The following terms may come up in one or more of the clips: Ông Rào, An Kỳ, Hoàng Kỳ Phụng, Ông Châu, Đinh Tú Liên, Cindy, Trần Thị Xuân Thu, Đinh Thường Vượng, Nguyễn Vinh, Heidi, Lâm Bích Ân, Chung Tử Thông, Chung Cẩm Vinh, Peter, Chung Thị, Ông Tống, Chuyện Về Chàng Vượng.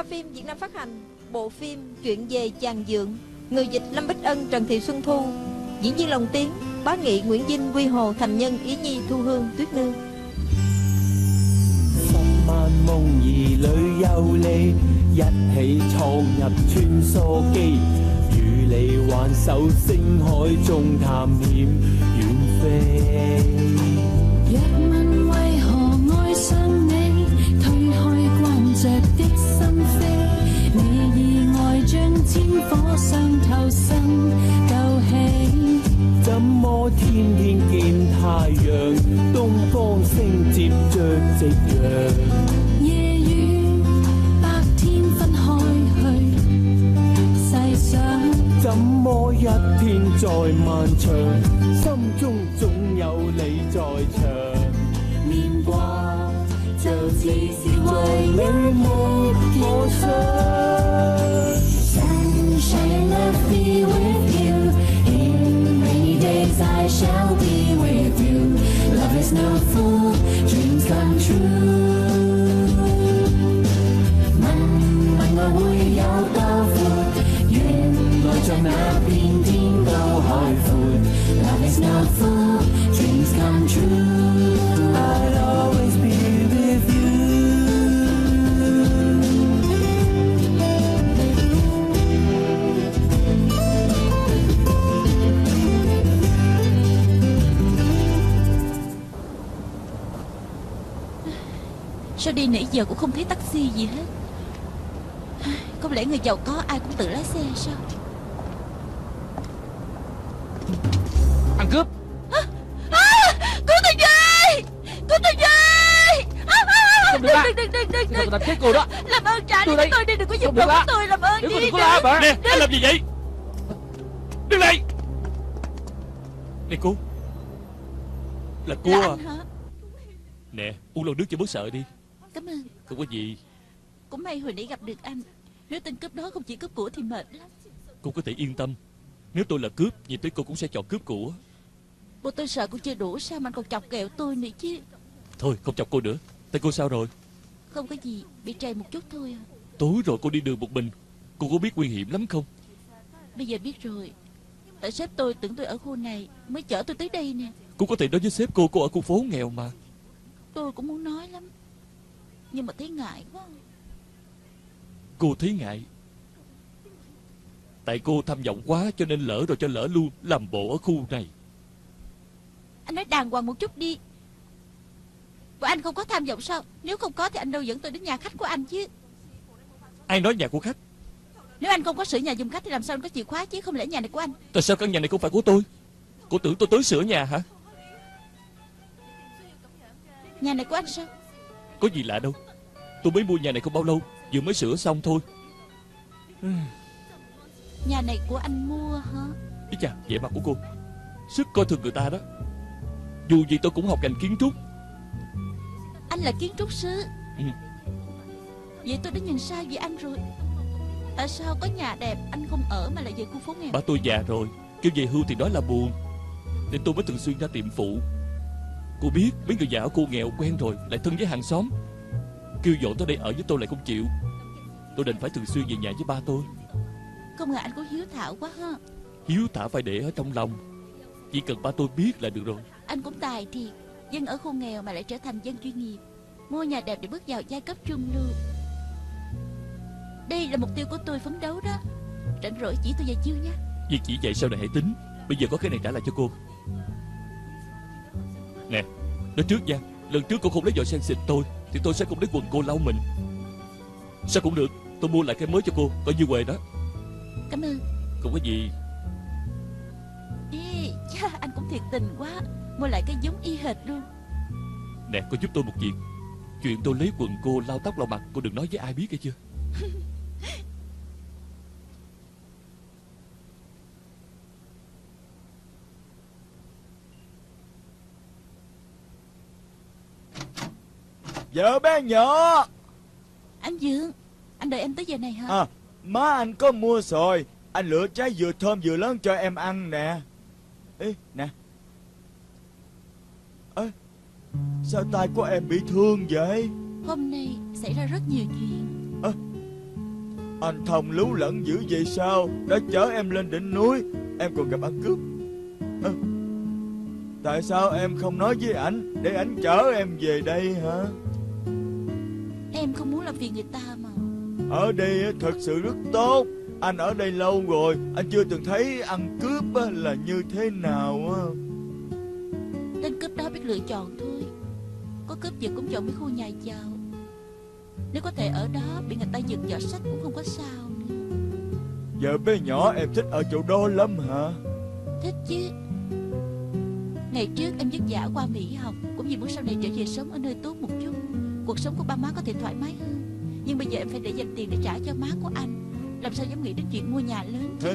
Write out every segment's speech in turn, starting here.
Khoa phim Việt Nam phát hành bộ phim Chuyện Về Chàng Vượng, người dịch Lâm Bích Ân, Trần Thị Xuân Thu, diễn viên lồng tiếng Bá Nghị, Nguyễn Vinh, Quy Hồ, Thành Nhân, Ý Nhi, Thu Hương, Tuyết Nương. Sunshine left me with you. In rainy days I shall be with you. Love is no fool, dreams come true. Mong mong ngỡ vui yêu cao vút, duyên ngồi trong nắng bình tĩnh cao hỏi phút. Love is no fool, dreams come true. I'll always be with you. Sao đi nãy giờ cũng không thấy taxi gì hết. Không lẽ người giàu có ai cũng tự lái xe sao? Ăn cướp! Cứu tôi về! Cứu tôi về! Đừng, chết cô đó. Làm ơn trả lại tôi đi, đừng có dùng đồ của tôi, làm ơn đi. Nè, anh làm gì vậy? Đứng đây! Nè cô, là cô à? Nè, uống lon nước cho bớt sợ đi. Cảm ơn. Không có gì. Cũng may hồi nãy gặp được anh. Nếu tên cướp đó không chỉ cướp của thì mệt lắm. Cô có thể yên tâm. Nếu tôi là cướp, nhìn tới cô cũng sẽ chọn cướp của. Bộ tôi sợ cũng chưa đủ sao mà anh còn chọc ghẹo tôi nữa chứ. Thôi không chọc cô nữa. Tên cô sao rồi? Không có gì, bị trầy một chút thôi à. Tối rồi cô đi đường một mình, cô có biết nguy hiểm lắm không? Bây giờ biết rồi. Tại sếp tôi tưởng tôi ở khu này mới chở tôi tới đây nè. Cô có thể nói với sếp cô ở khu phố nghèo mà. Tôi cũng muốn nói lắm, nhưng mà thấy ngại quá. Cô thấy ngại? Tại cô tham vọng quá cho nên lỡ rồi cho lỡ luôn, làm bộ ở khu này. Anh nói đàng hoàng một chút đi. Và anh không có tham vọng sao? Nếu không có thì anh đâu dẫn tôi đến nhà khách của anh chứ. Ai nói nhà của khách? Nếu anh không có sửa nhà giùm khách thì làm sao anh có chìa khóa chứ? Không lẽ nhà này của anh? Tại sao căn nhà này không phải của tôi? Cô tưởng tôi tới sửa nhà hả? Nhà này của anh sao? Có gì lạ đâu. Tôi mới mua nhà này không bao lâu, vừa mới sửa xong thôi. Nhà này của anh mua hả? Ý chà, vẻ mặt của cô sức coi thường người ta đó. Dù gì tôi cũng học ngành kiến trúc. Anh là kiến trúc sư? Ừ. Vậy tôi đã nhìn sai về anh rồi. Tại sao có nhà đẹp anh không ở mà lại về khu phố nghèo? Ba tôi già rồi, kêu về hưu thì nói là buồn, nên tôi mới thường xuyên ra tiệm phụ. Cô biết mấy người già ở cô nghèo quen rồi, lại thân với hàng xóm, kêu dọn tới đây ở với tôi lại không chịu. Tôi đành phải thường xuyên về nhà với ba tôi. Không ngờ anh có hiếu thảo quá ha. Hiếu thảo phải để ở trong lòng, chỉ cần ba tôi biết là được rồi. Anh cũng tài thiệt, dân ở khu nghèo mà lại trở thành dân chuyên nghiệp, mua nhà đẹp để bước vào giai cấp trung lưu. Đây là mục tiêu của tôi phấn đấu đó. Rảnh rỗi chỉ tôi vài chiêu nha. Việc chỉ vậy sau này hãy tính. Bây giờ có cái này trả lại cho cô. Nè, nói trước nha, lần trước cô không lấy giỏ sen xịt tôi thì tôi sẽ không lấy quần cô lau mình. Sao cũng được, tôi mua lại cái mới cho cô, coi như quề đó. Cảm ơn. Không có gì. Ê, cha, anh cũng thiệt tình quá, mua lại cái giống y hệt luôn. Nè, cô giúp tôi một việc. Chuyện tôi lấy quần cô lau tóc lau mặt, cô đừng nói với ai biết hay chưa? Vợ bé nhỏ. Anh Vượng, anh đợi em tới giờ này hả? À, má anh có mua rồi. Anh lựa trái vừa thơm vừa lớn cho em ăn nè. Ê, nè. Ê, sao tay của em bị thương vậy? Hôm nay xảy ra rất nhiều chuyện. Ê, Anh Thông lú lẫn dữ vậy sao, đã chở em lên đỉnh núi, em còn gặp ăn cướp. Tại sao em không nói với ảnh để ảnh chở em về đây hả? Em không muốn làm phiền người ta mà. Ở đây thật sự rất tốt. Anh ở đây lâu rồi, anh chưa từng thấy ăn cướp là như thế nào. Tên cướp đó biết lựa chọn thôi. Có cướp giật cũng chọn mấy khu nhà giàu. Nếu có thể ở đó bị người ta giật giỏ sách cũng không có sao nữa. Giờ bé nhỏ em thích ở chỗ đó lắm hả? Thích chứ. Ngày trước em vất vả qua Mỹ học cũng vì muốn sau này trở về sống ở nơi tốt một chút, cuộc sống của ba má có thể thoải mái hơn. Nhưng bây giờ em phải để dành tiền để trả cho má của anh, làm sao dám nghĩ đến chuyện mua nhà lớn chứ.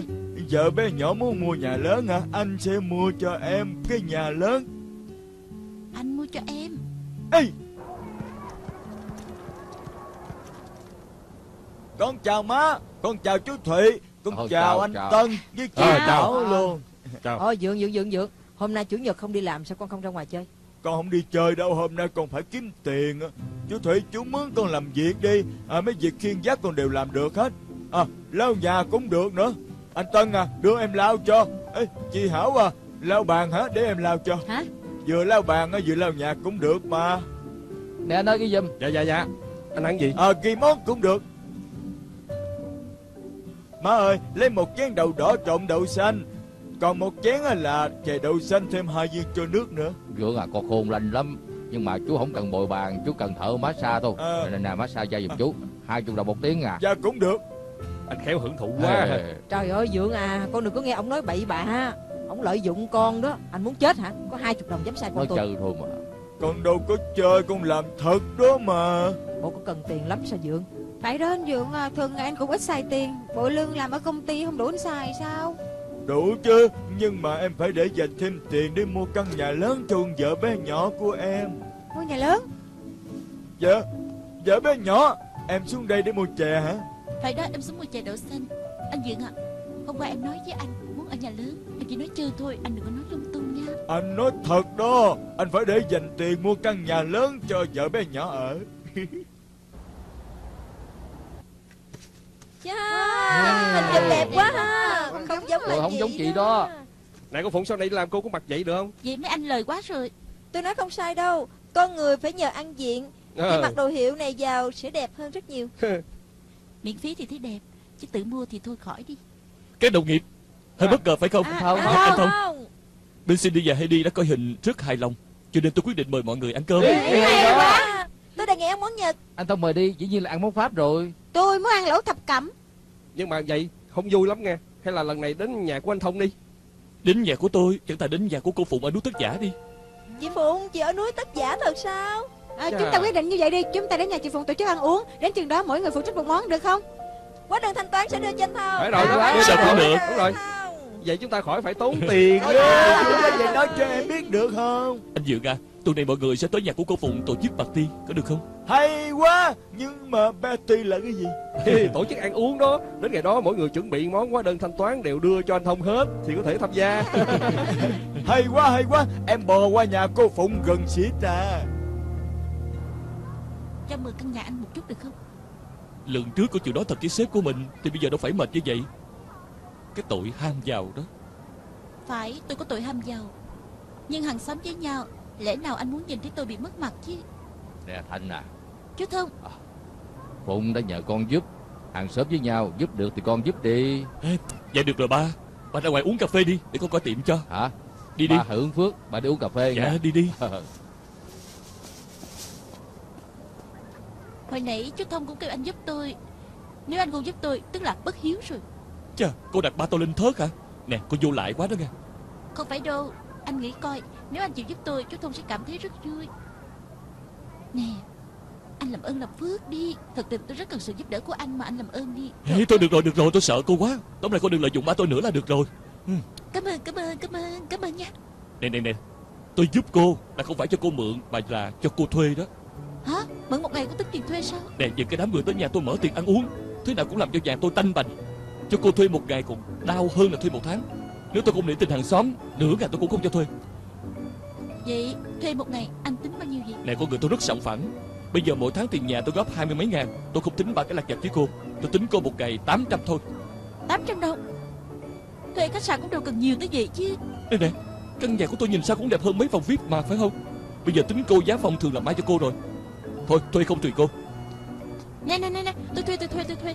Giờ bé nhỏ muốn mua nhà lớn hả? Anh sẽ mua cho em cái nhà lớn. Anh mua cho em. Ê, con chào má, con chào chú Thụy, con chào anh Tân với chị Thảo luôn. Ôi Dượng, hôm nay chủ nhật không đi làm sao con không ra ngoài chơi? Con không đi chơi đâu, hôm nay con phải kiếm tiền. Chú Thụy chú mướn con làm việc đi, mấy việc khiêng vác con đều làm được hết. Lau nhà cũng được nữa. Anh Tân à, đưa em lau cho. Ê, chị Hảo à, lau bàn hả, để em lau cho. Hả? Vừa lau bàn vừa lau nhà cũng được mà. Nè anh ơi ghi giùm. Dạ. Anh ăn gì? Ghi món cũng được. Má ơi, lấy một chén đậu đỏ trộn đậu xanh, còn một chén là chè đậu xanh thêm 2 viên cho nước nữa. Vượng à, con khôn lành lắm, nhưng mà chú không cần bồi bàn, chú cần thợ massage thôi. Nè massage da giùm chú 20 đồng 1 tiếng à. Dạ cũng được. Anh khéo hưởng thụ quá. Trời ơi Vượng à, con đừng có nghe ông nói bậy bạ, ông lợi dụng con đó. Anh muốn chết hả? Có 20 đồng dám sai con tôi. Nói chơi thôi mà. Con đâu có chơi, con làm thật đó mà. Bộ có cần tiền lắm sao Vượng? Phải đó anh Vượng à, thường ngày anh cũng ít xài tiền, bộ lương làm ở công ty không đủ anh xài sao? Đủ chứ, nhưng mà em phải để dành thêm tiền để mua căn nhà lớn cho vợ bé nhỏ của em. Mua nhà lớn? Dạ, vợ bé nhỏ, em xuống đây để mua chè hả? Phải đó, em xuống mua chè đậu xanh. Anh Vượng ạ, hôm qua em nói với anh muốn ở nhà lớn, anh chỉ nói chơi thôi, anh đừng có nói lung tung nha. Anh nói thật đó, anh phải để dành tiền mua căn nhà lớn cho vợ bé nhỏ ở. Hình chụp đẹp quá ha. Không giống mày, không giống chị đó. Này cô Phụng, sau này làm cô có mặt vậy được không? Vậy mấy anh lời quá rồi. Tôi nói không sai đâu, con người phải nhờ ăn diện. Khi mặc đồ hiệu này vào sẽ đẹp hơn rất nhiều. Miễn phí thì thấy đẹp, chứ tự mua thì thôi khỏi đi. Cái đồng nghiệp hơi bất ngờ phải không? Không. Bên Cindy và Heidi đã coi hình rất hài lòng, cho nên tôi quyết định mời mọi người ăn cơm. Tôi đề nghị ăn món Nhật. Anh Thông mời đi, dĩ nhiên là ăn món Pháp rồi. Tôi muốn ăn lẩu thập cẩm. Nhưng mà vậy không vui lắm nghe. Hay là lần này đến nhà của anh Thông đi. Đến nhà của tôi, chẳng thà đến nhà của cô Phụng ở núi Tất Giả đi. Chị Phụng, chị ở núi Tất Giả thật sao? Chúng ta quyết định như vậy đi, chúng ta đến nhà chị Phụng tổ chức ăn uống. Đến chừng đó mỗi người phụ trách một món được không? Quá đơn thanh toán sẽ đưa cho anh Thông. Phải rồi, sao cũng được. Đúng rồi. Vậy chúng ta khỏi phải tốn tiền. Vậy nói cho em biết được không? Anh Dượng à, tuần này mọi người sẽ tới nhà của cô Phụng tổ chức party, có được không? Hay quá, nhưng mà party là cái gì? Tổ chức ăn uống đó, đến ngày đó mỗi người chuẩn bị món, hóa đơn thanh toán đều đưa cho anh Thông hết thì có thể tham gia. Hay quá, em bò qua nhà cô Phụng gần xỉ ta. Cho mượn căn nhà anh một chút được không? Lần trước cô chịu nói thật với sếp của mình thì bây giờ đâu phải mệt như vậy. Cái tội ham giàu đó. Phải, tôi có tội ham giàu, nhưng hàng xóm với nhau, lẽ nào anh muốn nhìn thấy tôi bị mất mặt chứ? Nè Thanh à. Chú Thông. Phụng đã nhờ con giúp, hàng xóm với nhau giúp được thì con giúp đi. Vậy được rồi ba. Ba ra ngoài uống cà phê đi, để con coi tiệm cho. Hả? Đi ba đi. Bà hưởng phước, bà đi uống cà phê. Dạ nghe. Đi. Hồi nãy chú Thông cũng kêu anh giúp tôi. Nếu anh không giúp tôi, tức là bất hiếu rồi. Chà, cô đặt ba tô lên thớt hả? Nè, cô vô lại quá đó nghe. Không phải đâu, anh nghĩ coi, nếu anh chịu giúp tôi, chú Thông sẽ cảm thấy rất vui. Nè, anh làm ơn làm phước đi. Thật tình tôi rất cần sự giúp đỡ của anh mà, anh làm ơn đi. Thôi được rồi, tôi sợ cô quá. Tóm lại cô đừng lợi dụng ba tôi nữa là được rồi. Cảm ơn nha. Nè, tôi giúp cô là không phải cho cô mượn, mà là cho cô thuê đó. Hả? Mượn một ngày có tính tiền thuê sao? Nè, những cái đám người tới nhà tôi mở tiệc ăn uống, thế nào cũng làm cho nhà tôi tanh bành. Cho cô thuê một ngày còn đau hơn là thuê 1 tháng. Nếu tôi không nể tình hàng xóm, nửa ngày tôi cũng không cho thuê. Vậy thuê một ngày anh tính bao nhiêu vậy? Nè con người tôi rất sòng phẳng. Bây giờ mỗi tháng tiền nhà tôi góp 20 mấy ngàn. Tôi không tính ba cái lạc vặt với cô. Tôi tính cô một ngày 800 thôi. 800 đâu? Thuê khách sạn cũng đâu cần nhiều tới vậy chứ. Đây nè, căn nhà của tôi nhìn sao cũng đẹp hơn mấy phòng VIP mà, phải không? Bây giờ tính cô giá phòng thường làm mái cho cô rồi. Thôi, thuê không tùy cô. Nè, tôi thuê.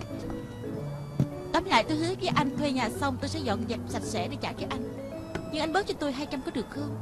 Tóm lại tôi hứa với anh, thuê nhà xong tôi sẽ dọn dẹp sạch sẽ để trả cho anh. Nhưng anh bớt cho tôi 200 có được không?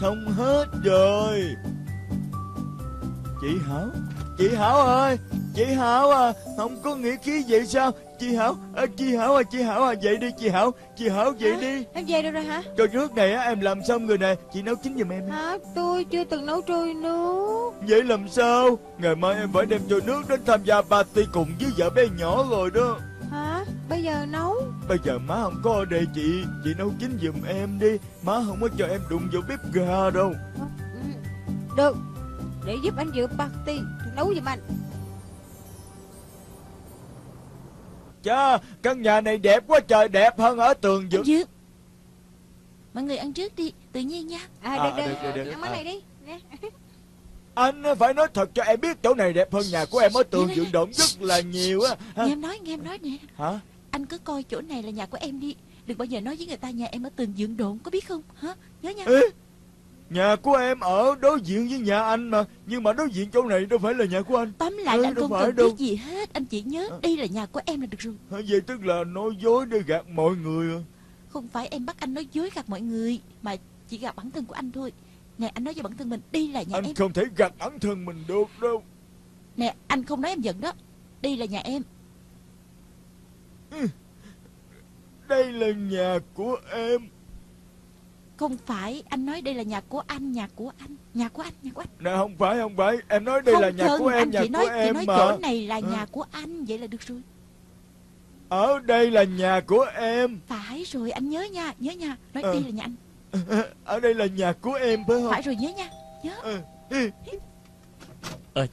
Xong hết rồi. Chị Hảo ơi, chị Hảo à, không có nghĩa khí vậy sao? Chị Hảo à, vậy đi chị Hảo vậy à, đi. Em về được rồi hả? Cho nước này á, em làm xong rồi nè, chị nấu chín giùm em. Hả? Tôi chưa từng nấu trôi nước. Vậy làm sao? Ngày mai em phải đem cho nước đến tham gia party cùng với vợ bé nhỏ rồi đó. Hả? Bây giờ nấu? Bây giờ má không có ở đây chị nấu chín giùm em đi. Má không có cho em đụng vào bếp ga đâu. Được, để giúp anh dự party, nấu giùm anh. Chà, căn nhà này đẹp quá trời, đẹp hơn ở tường dự. Mọi người ăn trước đi, tự nhiên nha. Được. Ăn món này đi. Anh phải nói thật cho em biết, chỗ này đẹp hơn nhà của em ở tường dự động rất là nhiều á. Nghe em nói nè. Hả? Anh cứ coi chỗ này là nhà của em đi, đừng bao giờ nói với người ta nhà em ở tường Vượng Độn, có biết không hả? Nhớ nha. Ê, nhà của em ở đối diện với nhà anh mà, nhưng mà đối diện chỗ này đâu phải là nhà của anh. Tóm lại là anh không cần biết gì hết, anh chỉ nhớ đây là nhà của em là được rồi. Vậy tức là nói dối để gạt mọi người à? Không phải em bắt anh nói dối gạt mọi người, mà chỉ gạt bản thân của anh thôi. Nè, anh nói với bản thân mình đây là nhà anh em. Anh không thể gạt bản thân mình được đâu. Nè, anh không nói em giận đó, đây là nhà em. Đây là nhà của em. Không phải, anh nói đây là nhà của anh. Nhà của anh. Nè, không phải, em nói đây không là nhà của em. Nhà của nói, em nói mà. Chỗ này là nhà của anh, vậy là được rồi. Ở đây là nhà của em. Phải rồi, anh nhớ nha. Nói đây là nhà anh. Ở đây là nhà của em phải không? Phải rồi, nhớ nha.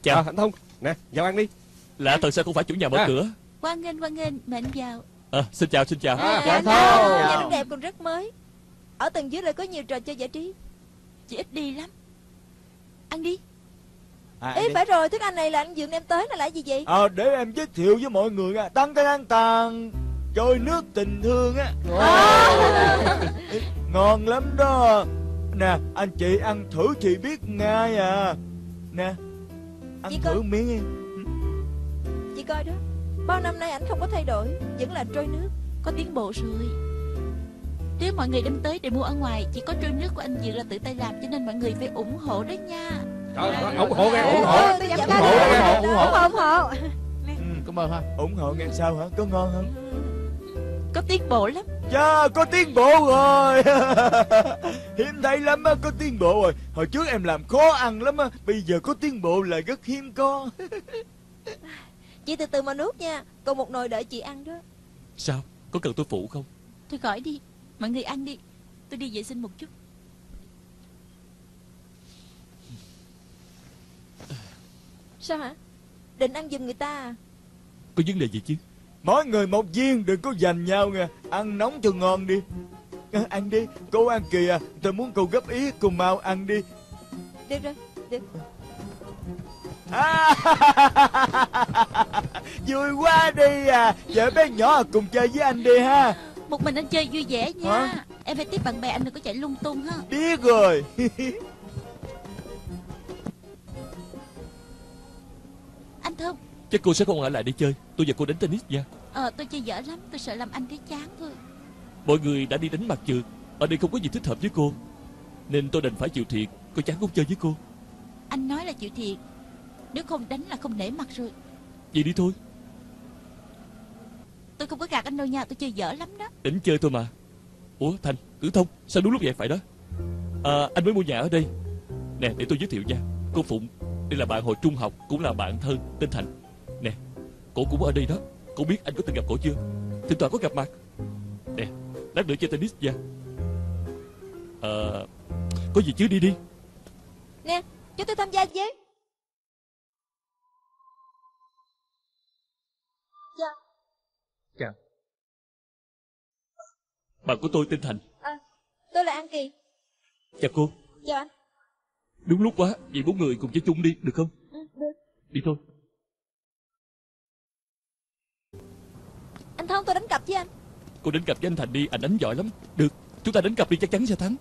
Chào Hạnh Thông. Nè, vào ăn đi. Lạ thật, sao không phải chủ nhà mở cửa? Quang nghênh, mệnh vào. Xin chào. Nhà rất đẹp còn rất mới. Ở tầng dưới lại có nhiều trò chơi giải trí. Chị ít đi lắm. Ăn đi. Phải rồi, thức ăn này là anh Dượng đem tới là gì vậy? Để em giới thiệu với mọi người à. Tăng trôi nước tình thương á. Ngon lắm đó. Nè, anh chị ăn thử chị biết ngay à. Nè, ăn chị thử miếng em. Chị coi đó, bao năm nay ảnh không có thay đổi, vẫn là trôi nước. Có tiến bộ rồi. Nếu mọi người đem tới để mua ở ngoài, chỉ có trôi nước của anh Dượng là tự tay làm, cho nên mọi người phải ủng hộ đó nha. Ủng hộ. Cảm ơn ha. Ủng hộ nghe sao hả? Có ngon không? Có tiến bộ lắm. Chà, có tiến bộ rồi. Hiếm thấy lắm á, có tiến bộ rồi. Hồi trước em làm khó ăn lắm á, bây giờ có tiến bộ là rất hiếm có. Chị từ từ mà nuốt nha, còn một nồi đợi chị ăn đó. Sao? Có cần tôi phụ không? Thôi khỏi đi, mọi người ăn đi, tôi đi vệ sinh một chút. Sao hả? Định ăn giùm người ta à? Có vấn đề gì chứ? Mỗi người một viên, đừng có giành nhau nha. Ăn nóng cho ngon đi. Ăn đi, cô An Kỳ à, tôi muốn cô góp ý, cô mau ăn đi. Được rồi, được. Vui quá đi à. Vợ bé nhỏ cùng chơi với anh đi ha. Một mình anh chơi vui vẻ nha. Em phải tiếp bạn bè, anh đừng có chạy lung tung ha. Biết rồi. Anh Thông, chắc cô sẽ không ở lại để chơi. Tôi và cô đánh tennis nha. Tôi chơi dở lắm, tôi sợ làm anh thấy chán thôi. Mọi người đã đi đánh mặt trượt, ở đây không có gì thích hợp với cô, nên tôi đành phải chịu thiệt. Cô chán không chơi với cô. Anh nói là chịu thiệt, nếu không đánh là không nể mặt rồi. Vậy đi thôi. Tôi không có gạt anh đâu nha, tôi chơi dở lắm đó. Định chơi thôi mà. Ủa Thành, Tử Thông, sao đúng lúc vậy phải đó? Anh mới mua nhà ở đây. Nè, để tôi giới thiệu nha. Cô Phụng, đây là bạn hồi trung học, cũng là bạn thân, tên Thành. Nè, cổ cũng ở đây đó. Cô biết anh có từng gặp cổ chưa? Thỉnh thoảng có gặp mặt. Lát nữa chơi tennis nha. Có gì chứ đi đi. Nè, cho tôi tham gia với. Dạ. Chào. Bạn của tôi tên Thành. À, tôi là An Kỳ. Chào cô. Chào anh. Đúng lúc quá, vậy bốn người cùng chơi chung đi, được không? Ừ, được. Đi thôi. Anh Thông, tôi đánh cặp với anh. Cô đánh cặp với anh Thành đi, anh đánh giỏi lắm. Được, chúng ta đánh cặp đi, chắc chắn sẽ thắng.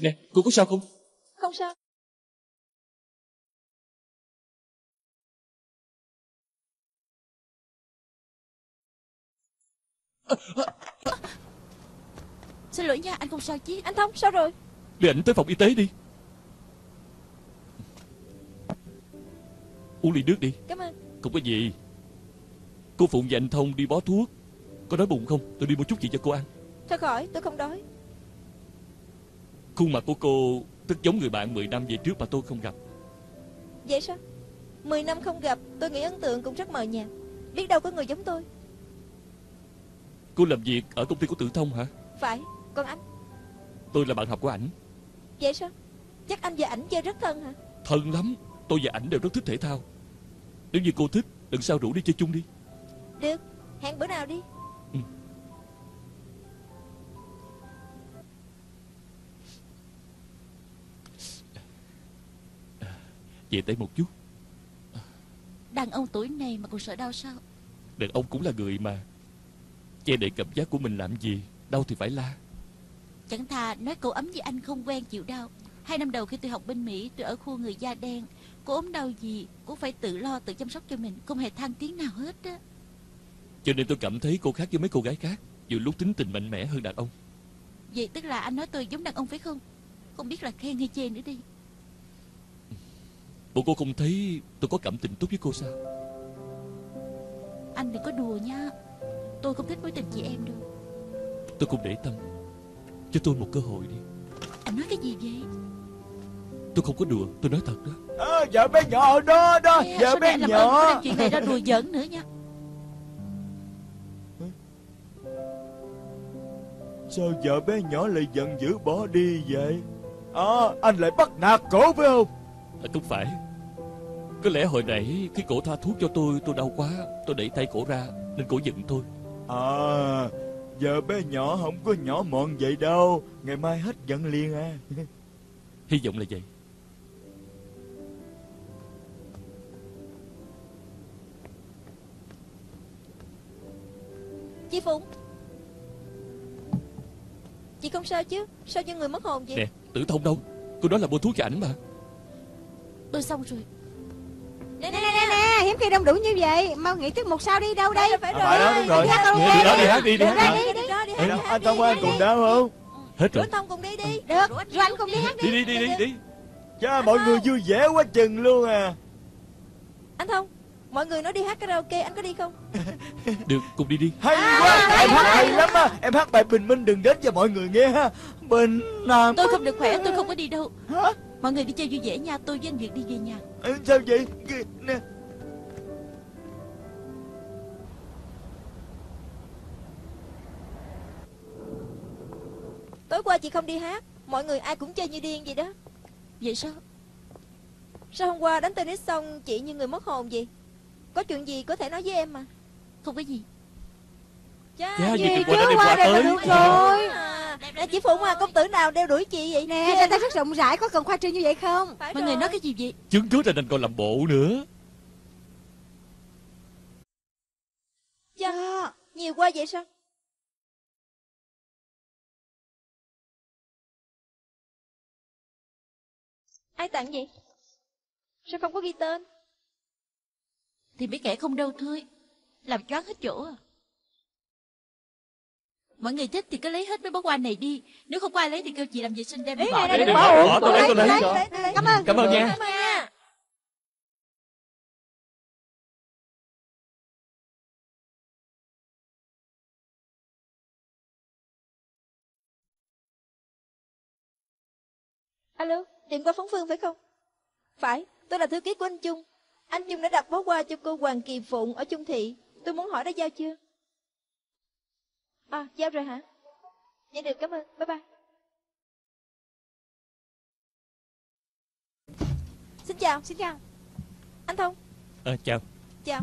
Nè, cô có sao không? Không sao. Xin lỗi nha, anh không sao chứ? Anh Thông, sao rồi? Đưa ảnh tới phòng y tế đi. Uống ly nước đi. Cảm ơn. Không có gì. Cô Phụng và anh Thông đi bó thuốc. Có đói bụng không? Tôi đi mua chút gì cho cô ăn. Thôi khỏi, tôi không đói. Khuôn mặt của cô rất giống người bạn 10 năm về trước mà tôi không gặp. Vậy sao? 10 năm không gặp, tôi nghĩ ấn tượng cũng rất mờ nhạt. Biết đâu có người giống tôi. Cô làm việc ở công ty của Tử Thông hả? Phải, còn anh? Tôi là bạn học của ảnh. Vậy sao? Chắc anh và ảnh chơi rất thân hả? Thân lắm, tôi và ảnh đều rất thích thể thao. Nếu như cô thích, lần sau rủ đi chơi chung đi. Được, hẹn bữa nào đi. Ừ. Về tay một chút. Đàn ông tuổi này mà còn sợ đau sao? Đàn ông cũng là người mà. Che đậy cảm giác của mình làm gì? Đau thì phải la. Chẳng thà nói cậu ấm với anh không quen chịu đau. 2 năm đầu khi tôi học bên Mỹ, tôi ở khu người da đen. Cô ốm đau gì cũng phải tự lo tự chăm sóc cho mình, không hề than tiếng nào hết đó. Cho nên tôi cảm thấy cô khác với mấy cô gái khác, dù lúc tính tình mạnh mẽ hơn đàn ông. Vậy tức là anh nói tôi giống đàn ông phải không? Không biết là khen hay chê nữa đi. Bộ cô không thấy tôi có cảm tình tốt với cô sao? Anh đừng có đùa nha. Tôi không thích mối tình chị em đâu. Tôi không để tâm. Cho tôi một cơ hội đi. Anh nói cái gì vậy? Tôi không có đùa, tôi nói thật đó. Vợ bé nhỏ đó đó. Vợ bé nhỏ. Có làm chuyện này ra đùa giỡn nữa nha. Sao vợ bé nhỏ lại giận dữ bỏ đi vậy? Anh lại bắt nạt cổ phải không? Không phải. Có lẽ hồi nãy khi cổ tha thuốc cho tôi đau quá. Tôi đẩy tay cổ ra nên cổ giận tôi. Giờ bé nhỏ không có nhỏ mọn vậy đâu. Ngày mai hết giận liền à. Hy vọng là vậy. Chị Phụng, chị không sao chứ? Sao như người mất hồn vậy? Nè, Tử Thông đâu? Cô đó là mua thuốc cho ảnh mà. Tôi xong rồi. Nè, hiếm khi đông đủ như vậy. Mau nghĩ trước một sao đi, đâu đây? Phải rồi, đúng rồi. Đi hát đi, đi hát. Anh Thông anh cùng đá không? Hết rồi. Thông cùng đi đi. Được, rồi anh cùng đi hát đi. Đi. Cha, mọi người vui vẻ quá chừng luôn à. Anh Thông, mọi người nói đi hát karaoke, anh có đi không? Được, cùng đi đi. Hay quá, em hát hay lắm á. Em hát bài Bình Minh Đừng Đến cho mọi người nghe ha. Bình Nam. Tôi không được khỏe, tôi không có đi đâu. Hả? Mọi người đi chơi vui vẻ nha, tôi với anh Việt đi về nhà. Sao vậy? Nè. Tối qua chị không đi hát, mọi người ai cũng chơi như điên vậy đó. Vậy sao? Sao hôm qua đánh tennis xong chị như người mất hồn vậy? Có chuyện gì có thể nói với em mà. Không có gì. Chà, gì chứ qua đây là được rồi. Nè chị Phụng à, công tử nào đeo đuổi chị vậy? Nè, người ta rất rộng rãi, có cần khoa trương như vậy không? Mọi người nói cái gì vậy? Chứng cứ ra nên còn làm bộ nữa. Chà, nhiều quá vậy sao? Ai tặng vậy? Sao không có ghi tên? Thì biết kẻ không đâu thôi. Làm choáng hết chỗ à. Mọi người thích thì cứ lấy hết mấy bó hoa này đi. Nếu không có ai lấy thì kêu chị làm vệ sinh đem bỏ. Tôi lấy. Cảm ơn. Cảm ơn nha. Alo, tìm qua Phóng Phương phải không? Phải, tôi là thư ký của anh Chung. Anh Chung đã đặt bó hoa cho cô Hoàng Kỳ Phụng ở Chung Thị. Tôi muốn hỏi đã giao chưa? À, giao rồi hả? Vậy được, cảm ơn, bye bye. Xin chào, xin chào. Anh Thông. Chào. Chào.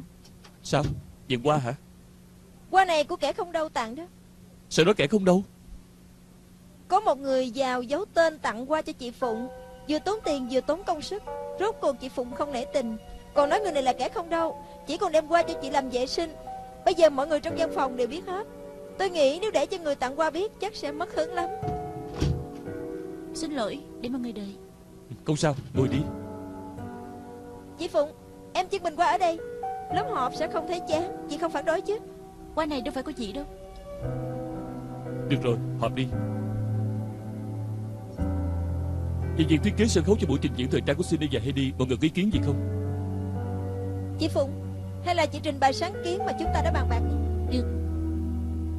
Sao, vườn hoa hả? Hoa này của kẻ không đâu tặng đó. Sao nói kẻ không đâu? Có một người giàu giấu tên tặng hoa cho chị Phụng. Vừa tốn tiền vừa tốn công sức. Rốt cuộc chị Phụng không nể tình, còn nói người này là kẻ không đâu, chỉ còn đem qua cho chị làm vệ sinh. Bây giờ mọi người trong văn phòng đều biết hết. Tôi nghĩ nếu để cho người tặng qua biết chắc sẽ mất hứng lắm. Xin lỗi, để mọi người đợi. Không sao, ngồi đi. Chị Phụng, em chiếc bình qua ở đây. Lớp họp sẽ không thấy chán. Chị không phản đối chứ? Qua này đâu phải của chị đâu. Được rồi, họp đi. Về việc thiết kế sân khấu cho buổi trình diễn thời trang của Cindy và Heidi, mọi người có ý kiến gì không? Chị Phụng, hay là chị trình bày sáng kiến mà chúng ta đã bàn bạc nhỉ? Được.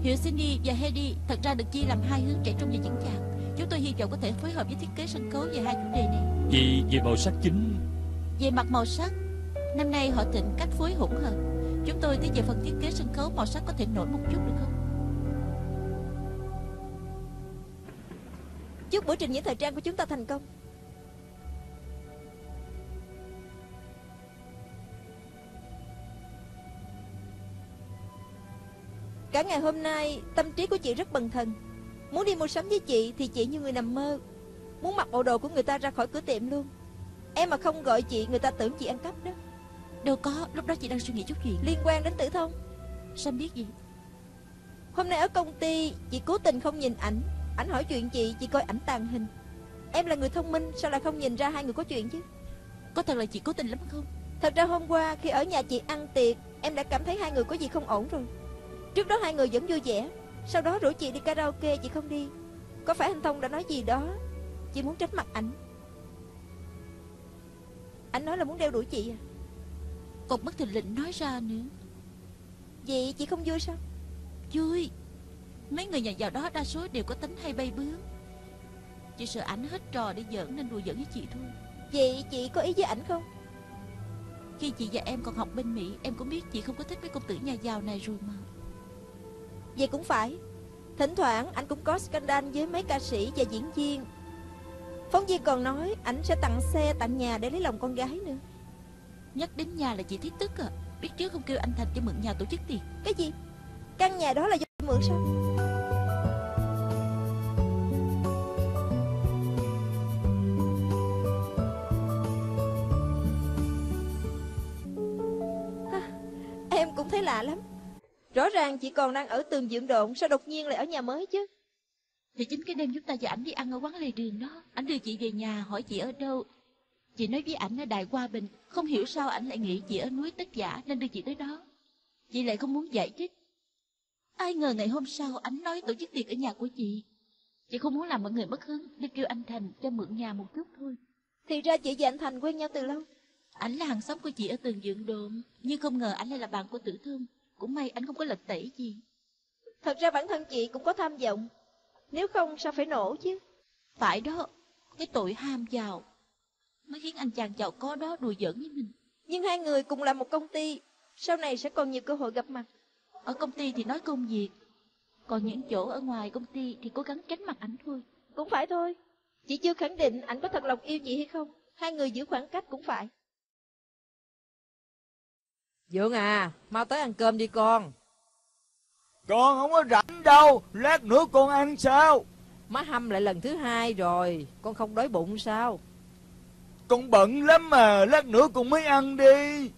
Hiệu Cindy và Heidi thật ra được chia làm hai hướng trẻ trung và chững chạc. Chúng tôi hy vọng có thể phối hợp với thiết kế sân khấu về hai chủ đề này. Vì về màu sắc chính. Về mặt màu sắc, năm nay họ thịnh cách phối hỗn hợp. Chúng tôi tiến về phần thiết kế sân khấu, màu sắc có thể nổi một chút được không? Chúc buổi trình diễn thời trang của chúng ta thành công. Cả ngày hôm nay tâm trí của chị rất bần thần. Muốn đi mua sắm với chị thì chị như người nằm mơ. Muốn mặc bộ đồ của người ta ra khỏi cửa tiệm luôn. Em mà không gọi chị, người ta tưởng chị ăn cắp đó. Đâu có, lúc đó chị đang suy nghĩ chút chuyện liên quan đến Tử Thông. Sao em biết gì? Hôm nay ở công ty chị cố tình không nhìn ảnh. Ảnh hỏi chuyện chị coi ảnh tàng hình. Em là người thông minh, sao lại không nhìn ra hai người có chuyện chứ? Có thật là chị cố tình lắm không? Thật ra hôm qua khi ở nhà chị ăn tiệc, em đã cảm thấy hai người có gì không ổn rồi. Trước đó hai người vẫn vui vẻ, sau đó rủ chị đi karaoke, chị không đi. Có phải anh Thông đã nói gì đó? Chị muốn tránh mặt ảnh. Ảnh nói là muốn đeo đuổi chị à? Còn bất thình lình nói ra nữa. Vậy chị không vui sao? Vui. Mấy người nhà giàu đó đa số đều có tính hay bay bướm. Chị sợ ảnh hết trò để giỡn nên đùa giỡn với chị thôi. Vậy chị có ý với ảnh không? Khi chị và em còn học bên Mỹ, em cũng biết chị không có thích mấy công tử nhà giàu này rồi mà. Vậy cũng phải. Thỉnh thoảng ảnh cũng có scandal với mấy ca sĩ và diễn viên. Phóng viên còn nói ảnh sẽ tặng xe tặng nhà để lấy lòng con gái nữa. Nhắc đến nhà là chị thấy tức à? Biết chứ không kêu anh Thành cho mượn nhà tổ chức tiệc. Cái gì? Căn nhà đó là do mượn sao? Em cũng thấy lạ lắm. Rõ ràng chị còn đang ở tường dưỡng độn, sao đột nhiên lại ở nhà mới chứ? Thì chính cái đêm chúng ta và ảnh đi ăn ở quán lề đường đó, ảnh đưa chị về nhà hỏi chị ở đâu. Chị nói với ảnh ở Đại Hòa Bình, không hiểu sao ảnh lại nghĩ chị ở núi Tất Giả nên đưa chị tới đó. Chị lại không muốn giải thích. Ai ngờ ngày hôm sau ảnh nói tổ chức tiệc ở nhà của chị. Chị không muốn làm mọi người mất hứng nên kêu anh Thành cho mượn nhà một chút thôi. Thì ra chị và anh Thành quen nhau từ lâu. Ảnh là hàng xóm của chị ở tường Dượng Đồn, nhưng không ngờ ảnh lại là bạn của Tử Thương. Cũng may ảnh không có lật tẩy gì. Thật ra bản thân chị cũng có tham vọng, nếu không sao phải nổ chứ. Phải đó, cái tội ham giàu mới khiến anh chàng giàu có đó đùa giỡn với mình. Nhưng hai người cùng làm một công ty, sau này sẽ còn nhiều cơ hội gặp mặt. Ở công ty thì nói công việc, còn những chỗ ở ngoài công ty thì cố gắng tránh mặt ảnh thôi. Cũng phải thôi. Chị chưa khẳng định ảnh có thật lòng yêu chị hay không. Hai người giữ khoảng cách cũng phải. Vượng à, mau tới ăn cơm đi con. Con không có rảnh đâu. Lát nữa con ăn sao? Má hâm lại lần thứ hai rồi. Con không đói bụng sao? Con bận lắm mà. Lát nữa con mới ăn đi.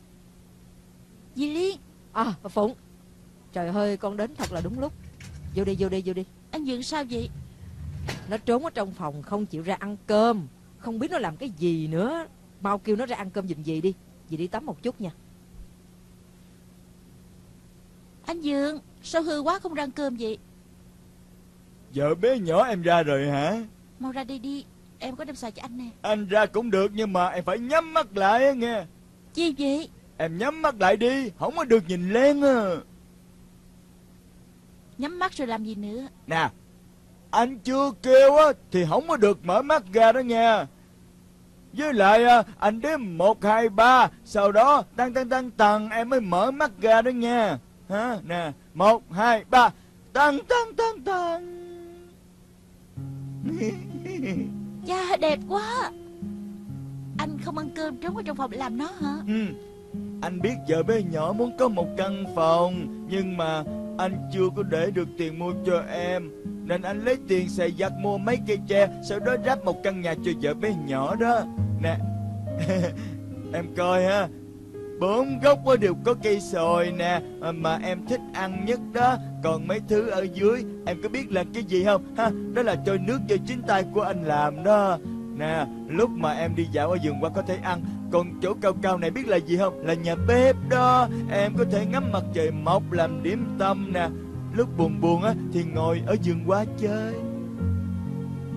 Dì Liên. À, bà Phụng. Trời ơi, con đến thật là đúng lúc. Vô đi, vô đi, vô đi. Anh Vượng sao vậy? Nó trốn ở trong phòng không chịu ra ăn cơm. Không biết nó làm cái gì nữa. Mau kêu nó ra ăn cơm giùm dì đi. Dì đi tắm một chút nha. Anh Vượng, sao hư quá không ra ăn cơm vậy? Vợ bé nhỏ em ra rồi hả? Mau ra đây đi, em có đem xoài cho anh nè. Anh ra cũng được nhưng mà em phải nhắm mắt lại nghe. Chi vậy? Em nhắm mắt lại đi, không có được nhìn lên à. Nhắm mắt rồi làm gì nữa? Nè, anh chưa kêu á thì không có được mở mắt ra đó nha. Với lại anh đếm 1, 2, 3, sau đó tăng em mới mở mắt ra đó nha. Hả? Nè, 1, 2, 3, tăng. Cha đẹp quá. Anh không ăn cơm trốn ở trong phòng làm nó hả? Ừ. Anh biết vợ bé nhỏ muốn có một căn phòng, nhưng mà anh chưa có để được tiền mua cho em, nên anh lấy tiền xài giặt mua mấy cây tre, sau đó ráp một căn nhà cho vợ bé nhỏ đó. Nè em coi ha, 4 góc đều có cây sồi nè, mà em thích ăn nhất đó. Còn mấy thứ ở dưới em có biết là cái gì không ha? Đó là trôi nước do chính tay của anh làm đó. Nè, lúc mà em đi dạo ở vườn qua có thể ăn. Còn chỗ cao cao này biết là gì không? Là nhà bếp đó. Em có thể ngắm mặt trời mọc làm điểm tâm nè. Lúc buồn buồn á thì ngồi ở vườn qua chơi.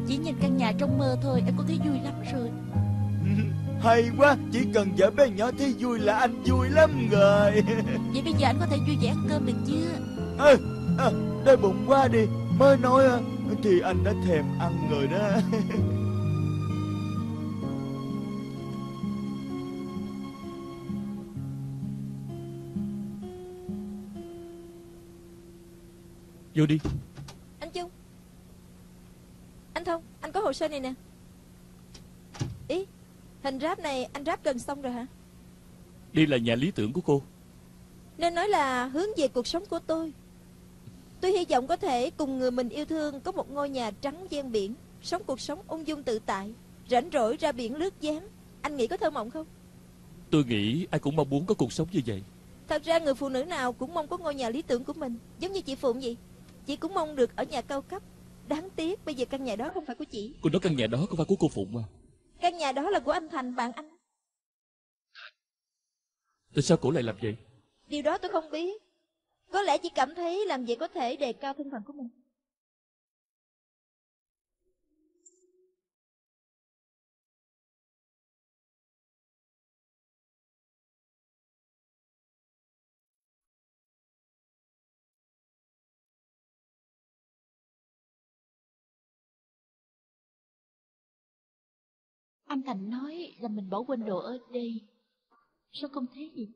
Chỉ nhìn căn nhà trong mơ thôi em có thấy vui lắm rồi. Hay quá, chỉ cần vợ bé nhỏ thấy vui là anh vui lắm rồi. Vậy bây giờ anh có thể vui vẻ ăn cơm được chưa? Đói bụng quá đi. Mới nói thì anh đã thèm ăn rồi đó. Vô đi. Anh Chung, anh Thông, anh có hồ sơ này nè. Ý, hình ráp này anh ráp gần xong rồi hả? Đây là nhà lý tưởng của cô. Nên nói là hướng về cuộc sống của tôi. Tôi hy vọng có thể cùng người mình yêu thương có một ngôi nhà trắng ven biển, sống cuộc sống ung dung tự tại, rảnh rỗi ra biển lướt ván. Anh nghĩ có thơ mộng không? Tôi nghĩ ai cũng mong muốn có cuộc sống như vậy. Thật ra người phụ nữ nào cũng mong có ngôi nhà lý tưởng của mình, giống như chị Phụng vậy. Chị cũng mong được ở nhà cao cấp. Đáng tiếc bây giờ căn nhà đó không phải của chị. Cô nói căn nhà đó không phải của cô Phụng mà. Căn nhà đó là của anh Thành, bạn anh. Tại sao cô lại làm vậy? Điều đó tôi không biết. Có lẽ chị cảm thấy làm vậy có thể đề cao thân phận của mình. Anh Thành nói là mình bỏ quên đồ ở đây. Sao không thấy gì?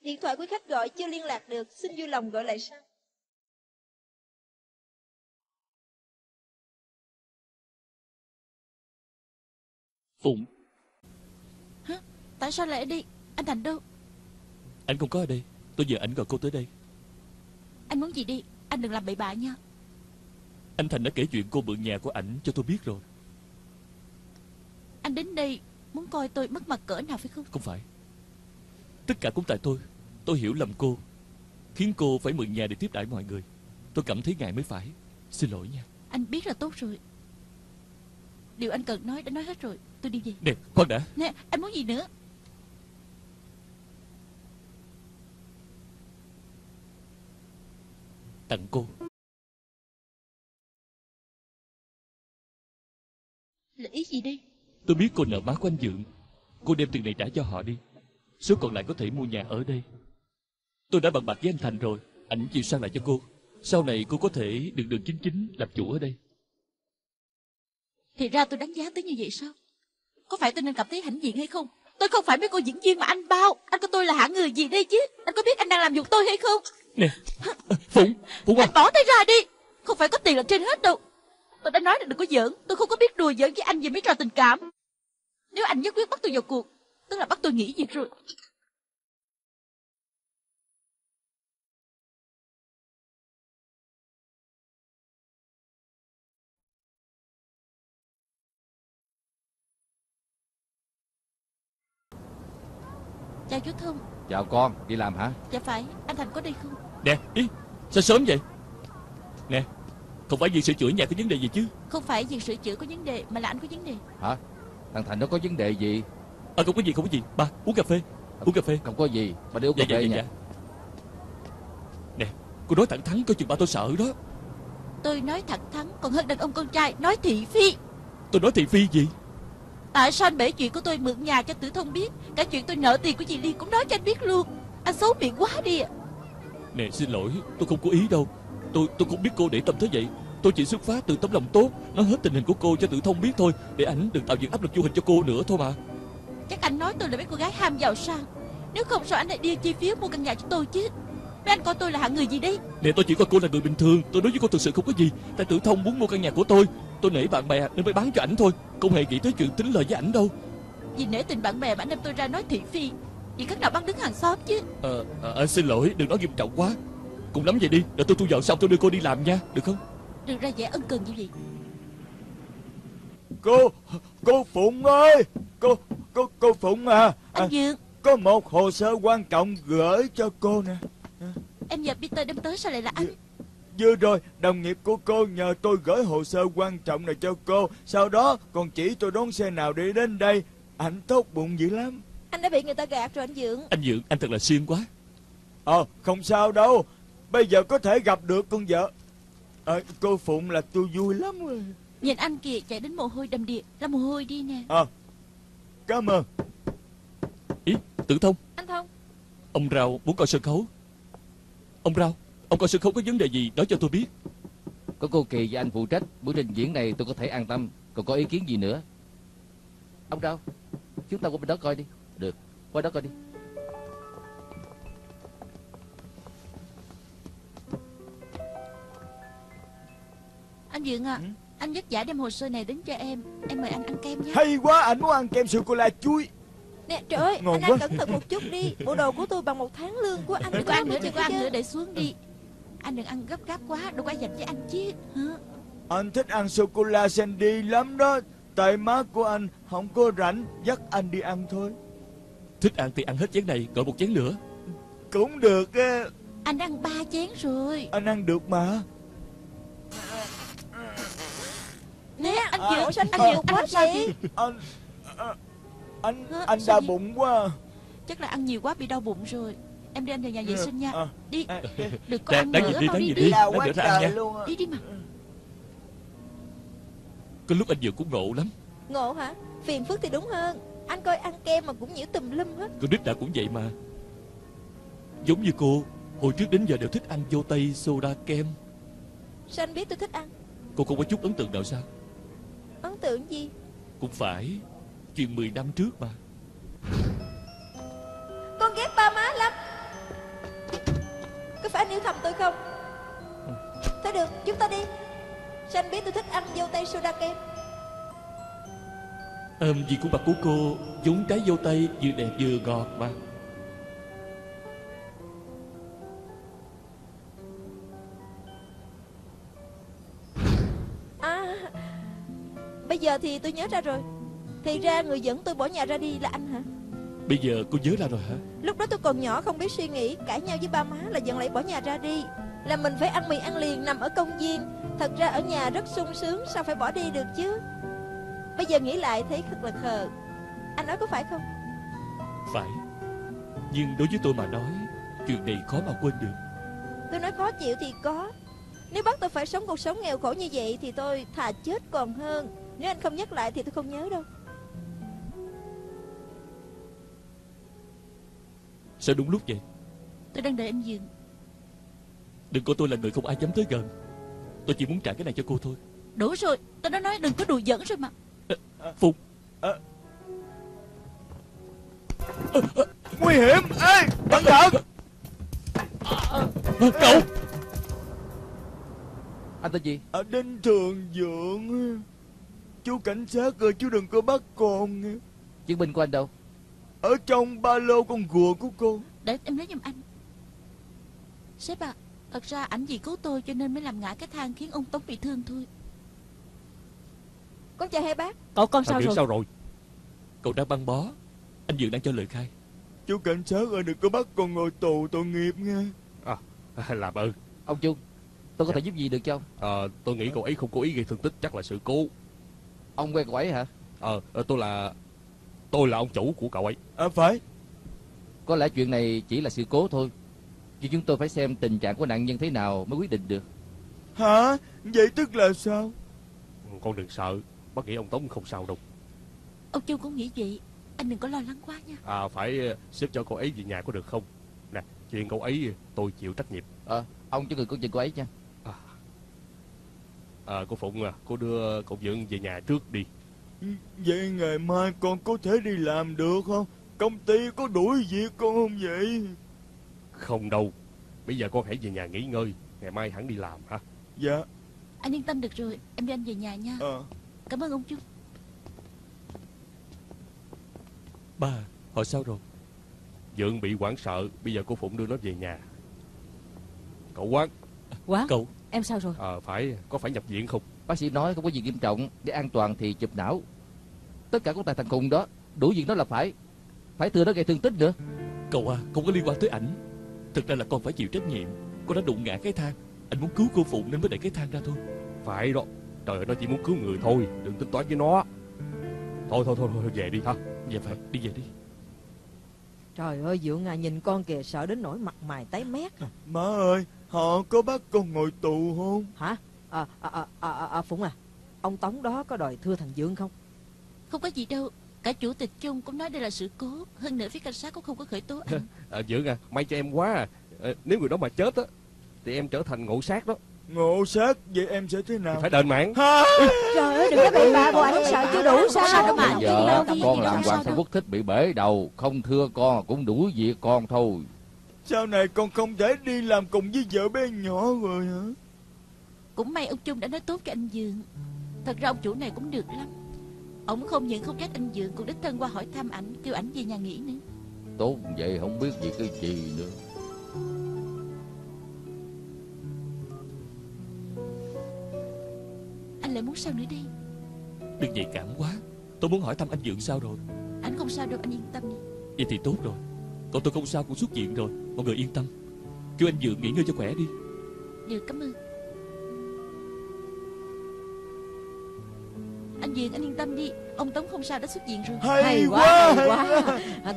Điện thoại quý khách gọi chưa liên lạc được, xin vui lòng gọi lại sau. Phụng. Hả? Tại sao lại đi? Anh Thành đâu? Anh không có ở đây. Tôi nhờ ảnh gọi cô tới đây. Anh muốn gì đi? Anh đừng làm bậy bạ nha. Anh Thành đã kể chuyện cô mượn nhà của ảnh cho tôi biết rồi. Anh đến đây muốn coi tôi mất mặt cỡ nào phải không? Không phải. Tất cả cũng tại tôi. Tôi hiểu lầm cô, khiến cô phải mượn nhà để tiếp đãi mọi người. Tôi cảm thấy ngại mới phải. Xin lỗi nha. Anh biết là tốt rồi. Điều anh cần nói đã nói hết rồi. Tôi đi về. Nè, khoan đã. Nè, anh muốn gì nữa? Tặng cô. Là ý gì đây? Tôi biết cô nợ má của anh Vượng. Cô đem tiền này trả cho họ đi. Số còn lại có thể mua nhà ở đây. Tôi đã bàn bạc với anh Thành rồi. Ảnh chịu sang lại cho cô. Sau này cô có thể được đường chính chính làm chủ ở đây. Thì ra tôi đánh giá tới như vậy sao? Có phải tôi nên cảm thấy hãnh diện hay không? Tôi không phải mấy cô diễn viên mà anh bao. Anh coi tôi là hạng người gì đây chứ? Anh có biết anh đang làm nhục tôi hay không? Nè, Phụng anh bỏ tay ra đi. Không phải có tiền là trên hết đâu. Tôi đã nói là đừng có giỡn. Tôi không có biết đùa giỡn với anh về mấy trò tình cảm. Nếu anh nhất quyết bắt tôi vào cuộc, tức là bắt tôi nghỉ việc rồi. Chào chú Thông. Chào con, đi làm hả? Dạ phải, anh Thành có đi không? Nè, ý, sao sớm vậy? Nè, không phải việc sửa chữa nhà có vấn đề gì chứ? Không phải việc sửa chữa có vấn đề, mà là anh có vấn đề. Hả? Thằng Thành nó có vấn đề gì? Không có gì, không có gì. Ba, uống cà phê. Uống cà phê. Không có gì, ba đi uống cà phê nha. Dạ. Nè, cô nói thẳng thắn coi chừng ba tôi sợ đó. Tôi nói thẳng thắn còn hơn đàn ông con trai nói thị phi. Tôi nói thị phi gì? Tại sao anh bể chuyện của tôi mượn nhà cho Tử Thông biết? Cả chuyện tôi nợ tiền của chị Liên cũng nói cho anh biết luôn. Anh xấu miệng quá đi à. Nè xin lỗi, tôi không có ý đâu. Tôi không biết cô để tâm thế vậy. Tôi chỉ xuất phát từ tấm lòng tốt, nói hết tình hình của cô cho Tử Thông biết thôi, để ảnh đừng tạo dựng áp lực vô hình cho cô nữa thôi mà. Chắc anh nói tôi là mấy cô gái ham giàu sang. Nếu không sao anh lại đi chi phiếu mua căn nhà cho tôi chứ? Mấy anh coi tôi là hạng người gì đấy? Nè tôi chỉ coi cô là người bình thường, tôi đối với cô thực sự không có gì. Tại Tử Thông muốn mua căn nhà của tôi nể bạn bè nên mới bán cho ảnh thôi, không hề nghĩ tới chuyện tính lời với ảnh đâu. Vì nể tình bạn bè mà anh đem tôi ra nói thị phi, vì cách nào bắt đứng hàng xóm chứ. Xin lỗi, đừng nói nghiêm trọng quá. Cùng lắm vậy đi, để tôi thu dọn xong tôi đưa cô đi làm nha, được không? Đừng ra vẻ ân cần như vậy. Cô Phụng ơi, cô Phụng à. Anh Dượng, có một hồ sơ quan trọng gửi cho cô nè. Em nhờ Peter đem tới, sao lại là anh? Vừa rồi đồng nghiệp của cô nhờ tôi gửi hồ sơ quan trọng này cho cô, sau đó còn chỉ tôi đón xe nào để đến đây. Anh tốt bụng dữ lắm. Anh đã bị người ta gạt rồi anh Dượng. Anh Dượng, anh thật là siêng quá. Không sao đâu, bây giờ có thể gặp được con vợ. Cô Phụng là tôi vui lắm rồi. Nhìn anh kìa, chạy đến mồ hôi đầm đìa, ra mồ hôi đi nè. Cảm ơn. Ý, Tử Thông. Anh Thông. Ông Rào muốn coi sân khấu. Ông Rào, ông coi sân khấu có vấn đề gì nói cho tôi biết. Có cô Kỳ và anh phụ trách buổi trình diễn này tôi có thể an tâm. Còn có ý kiến gì nữa? Ông Rào, chúng ta qua bên đó coi đi. Được, qua đó coi đi. Anh Dượng à, anh vất vả đem hồ sơ này đến cho em mời anh ăn kem nha. Hay quá, anh muốn ăn kem sô-cô-la chuối. Nè trời ơi, ngon anh quá. Ăn cẩn thận một chút đi, bộ đồ của tôi bằng một tháng lương của anh. Đừng có ăn nữa, đừng có ăn nữa, để xuống đi. Anh đừng ăn gấp quá, đừng có dành với anh chứ. Anh thích ăn sô-cô-la Cindy lắm đó, tại má của anh không có rảnh, dắt anh đi ăn thôi. Thích ăn thì ăn hết chén này, gọi một chén nữa. Cũng được. Anh ăn 3 chén rồi. Anh ăn được mà. Nè, anh Dượng, sao anh nhiều quá vậy? Anh đau bụng quá. Chắc là ăn nhiều quá bị đau bụng rồi. Em đưa anh vào nhà vệ sinh nha. Đi, đừng có ăn nữa, mau đi đi. Đau quá trời luôn. Đi mà. Có lúc anh Dượng cũng ngộ lắm. Ngộ hả? Phiền phức thì đúng hơn. Anh coi ăn kem mà cũng nhiễu tùm lum hết. Con nít đã cũng vậy mà. Giống như cô, hồi trước đến giờ đều thích ăn vô tây, soda, kem. Sao anh biết tôi thích ăn? Cô không có chút ấn tượng nào sao? Ấn tượng gì? Cũng phải, chuyện 10 năm trước mà. Con ghét ba má lắm. Có phải anh yêu thầm tôi không? Thôi được, chúng ta đi. Sao anh biết tôi thích ăn vô tây soda kem? Vì khuôn mặt của cô giống trái vô tây, vừa đẹp vừa ngọt mà. Bây giờ thì tôi nhớ ra rồi. Thì ra người dẫn tôi bỏ nhà ra đi là anh hả? Bây giờ cô nhớ ra rồi hả? Lúc đó tôi còn nhỏ không biết suy nghĩ, cãi nhau với ba má là dần lại bỏ nhà ra đi. Là mình phải ăn mì ăn liền nằm ở công viên. Thật ra ở nhà rất sung sướng, sao phải bỏ đi được chứ? Bây giờ nghĩ lại thấy thật là khờ. Anh nói có phải không? Phải. Nhưng đối với tôi mà nói, chuyện này khó mà quên được. Tôi nói khó chịu thì có. Nếu bắt tôi phải sống cuộc sống nghèo khổ như vậy thì tôi thà chết còn hơn. Nếu anh không nhắc lại thì tôi không nhớ đâu. Sao đúng lúc vậy? Tôi đang đợi anh Dượng. Đừng coi tôi là người không ai dám tới gần. Tôi chỉ muốn trả cái này cho cô thôi. Đủ rồi, tôi đã nói đừng có đùa giỡn rồi mà. Phụng. Nguy hiểm. Ê, cẩn thận. Cậu. Anh tên gì? Đinh Thường Vượng. Chú cảnh sát ơi, chú đừng có bắt con. Chứng minh của anh đâu? Ở trong ba lô con rùa của cô. Để em lấy giùm anh. Sếp à, thật ra ảnh vì cứu tôi cho nên mới làm ngã cái thang khiến ông Tống bị thương thôi. Con chào hai bác. Cậu con sao rồi? Sao rồi? Cậu đang băng bó. Anh Dượng đang cho lời khai. Chú cảnh sát ơi, đừng có bắt con ngồi tù tội nghiệp nghe. Làm ơn. Ông Chung, tôi có thể giúp gì được cho ông? Tôi nghĩ cậu ấy không cố ý gây thương tích, chắc là sự cố. Ông quen cậu ấy hả? Tôi là ông chủ của cậu ấy. Phải. Có lẽ chuyện này chỉ là sự cố thôi. Vì chúng tôi phải xem tình trạng của nạn nhân thế nào mới quyết định được. Hả? Vậy tức là sao? Con đừng sợ, bác nghĩ ông Tống không sao đâu. Ông Châu cũng nghĩ vậy. Anh đừng có lo lắng quá nha. À, phải xếp cho cô ấy về nhà có được không? Nè, chuyện cô ấy tôi chịu trách nhiệm. Ông cho người công chuyện cô ấy nha. Cô Phụng à, cô đưa cậu Vượng về nhà trước đi. Vậy ngày mai con có thể đi làm được không? Công ty có đuổi việc con không vậy? Không đâu. Bây giờ con hãy về nhà nghỉ ngơi. Ngày mai hẳn đi làm hả? Dạ. Anh yên tâm được rồi. Em đưa anh về nhà nha. Cảm ơn ông Chung. Ba, họ sao rồi? Vượng bị hoảng sợ. Bây giờ cô Phụng đưa nó về nhà. Cậu Quán. Quán? Cậu. Em sao rồi? Có phải nhập viện không? Bác sĩ nói không có gì nghiêm trọng. Để an toàn thì chụp não. Tất cả cũng tại thằng Cùng đó. Đủ việc đó là phải thừa nó gây thương tích nữa. Cậu à, không có liên quan tới ảnh. Thực ra là con phải chịu trách nhiệm. Con đã đụng ngã cái thang. Anh muốn cứu cô Phụng nên mới đẩy cái thang ra thôi. Phải đó. Trời ơi, nó chỉ muốn cứu người thôi. Đừng tính toán với nó. Thôi về đi hả? Dạ phải, đi về đi. Trời ơi Vượng à, nhìn con kìa, sợ đến nỗi mặt mày tái mét. Má ơi, họ có bắt con ngồi tù không? Hả? Phụng à, ông Tống đó có đòi thưa thằng Vượng không? Không có gì đâu. Cả chủ tịch Chung cũng nói đây là sự cố. Hơn nữa phía cảnh sát cũng không có khởi tố anh. Vượng à, may cho em quá à. Nếu người đó mà chết á thì em trở thành ngộ sát đó. Ngộ sát? Vậy em sẽ thế nào? Phải đền mạng. Trời ơi, đừng có bậy bạ, bộ ảnh sợ chưa đủ sao đâu mà. Giờ con làm Hoàng Sơn Quốc thích bị bể đầu. Không thưa con cũng đủ việc con thôi. Sau này con không thể đi làm cùng với vợ bé nhỏ rồi hả? Cũng may ông Chung đã nói tốt cho anh Vượng. Thật ra ông chủ này cũng được lắm. Ông không những không trách anh Vượng, cũng đích thân qua hỏi thăm ảnh, kêu ảnh về nhà nghỉ nữa. Tốt vậy không biết gì cái gì nữa. Anh lại muốn sao nữa đi? Đừng vậy cảm quá. Tôi muốn hỏi thăm anh Vượng sao rồi. Anh không sao đâu, anh yên tâm đi. Vậy thì tốt rồi. Còn tôi không sao cũng xuất viện rồi. Mọi người yên tâm. Kêu anh Vượng nghỉ ngơi cho khỏe đi. Được, cảm ơn. Anh Vượng anh yên tâm đi. Ông Tống không sao, đã xuất viện rồi. Hay quá.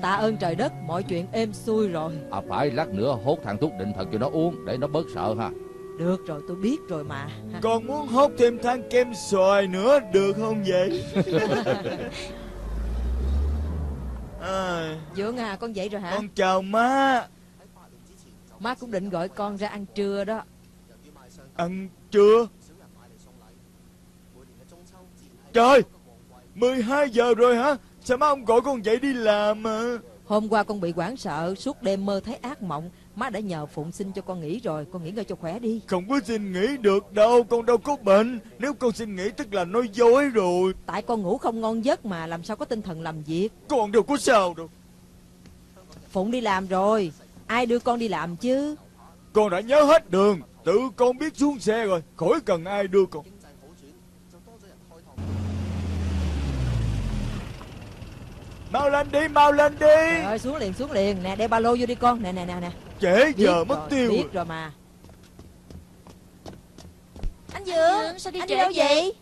Tạ ơn trời đất, mọi chuyện êm xuôi rồi. Phải lát nữa hốt thằng thuốc định thần cho nó uống để nó bớt sợ ha. Được rồi, tôi biết rồi mà. Con muốn hốt thêm thang kem xoài nữa được không vậy? Vượng à, con dậy rồi hả? Con chào má. Má cũng định gọi con ra ăn trưa đó. Ăn trưa? Trời, 12 giờ rồi hả? Sao má không gọi con dậy đi làm à? Hôm qua con bị hoảng sợ, suốt đêm mơ thấy ác mộng. Má đã nhờ Phụng xin cho con nghỉ rồi. Con nghỉ ngơi cho khỏe đi. Không có xin nghỉ được đâu, con đâu có bệnh. Nếu con xin nghỉ tức là nói dối rồi. Tại con ngủ không ngon giấc mà, làm sao có tinh thần làm việc. Con đâu có sao đâu. Phụng đi làm rồi, ai đưa con đi làm chứ? Con đã nhớ hết đường, tự con biết xuống xe rồi, khỏi cần ai đưa con. Mau lên đi. Trời ơi, xuống liền. Nè, đeo ba lô vô đi con. Nè. Trễ giờ mất tiêu. Biết rồi mà. Anh Vượng, sao đi trễ đâu vậy?